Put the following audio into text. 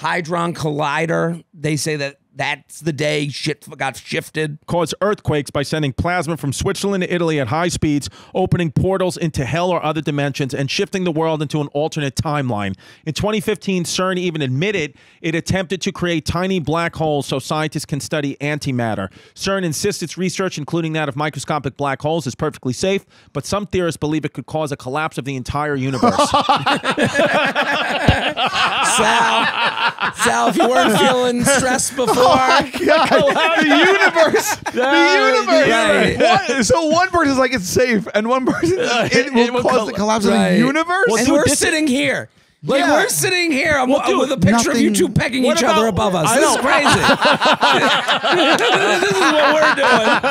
Hadron Collider. They say that that's the day shit got shifted. Caused earthquakes by sending plasma from Switzerland to Italy at high speeds, opening portals into hell or other dimensions, and shifting the world into an alternate timeline. In 2015, CERN even admitted it attempted to create tiny black holes so scientists can study antimatter. CERN insists its research, including that of microscopic black holes, is perfectly safe, but some theorists believe it could cause a collapse of the entire universe. Sal, if you weren't feeling stressed before, the universe, the universe. Right. So one person's like it's safe, and one person it will cause the collapse of the universe. Well, and dude, we're sitting here. Like, we're sitting here with a picture of you two pegging each other above us. This is crazy. This is what we're doing.